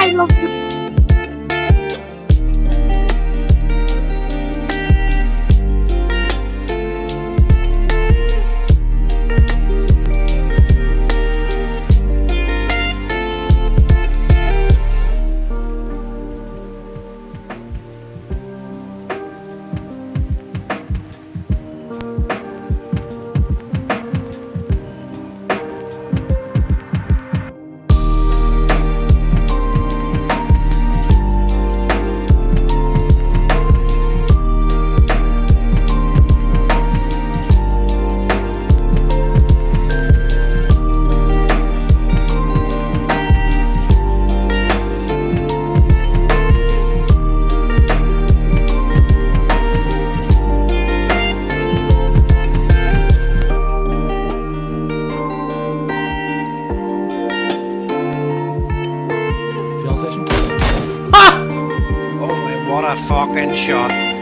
I love you. What a fucking shot.